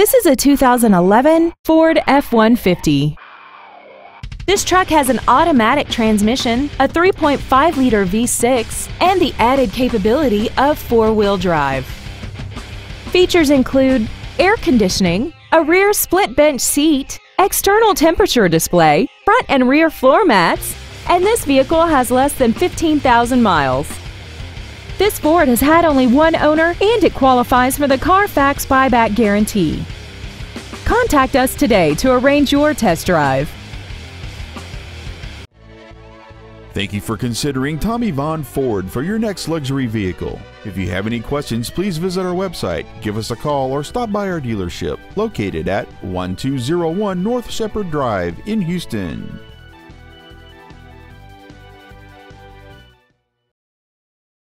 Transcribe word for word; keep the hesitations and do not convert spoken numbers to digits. This is a two thousand eleven Ford F one fifty. This truck has an automatic transmission, a three point five liter V six, and the added capability of four-wheel drive. Features include air conditioning, a rear split bench seat, external temperature display, front and rear floor mats, and this vehicle has less than fifteen thousand miles. This Ford has had only one owner and it qualifies for the Carfax buyback guarantee. Contact us today to arrange your test drive. Thank you for considering Tommy Vaughn Ford for your next luxury vehicle. If you have any questions, please visit our website, give us a call, or stop by our dealership located at one two zero one North Shepherd Drive in Houston.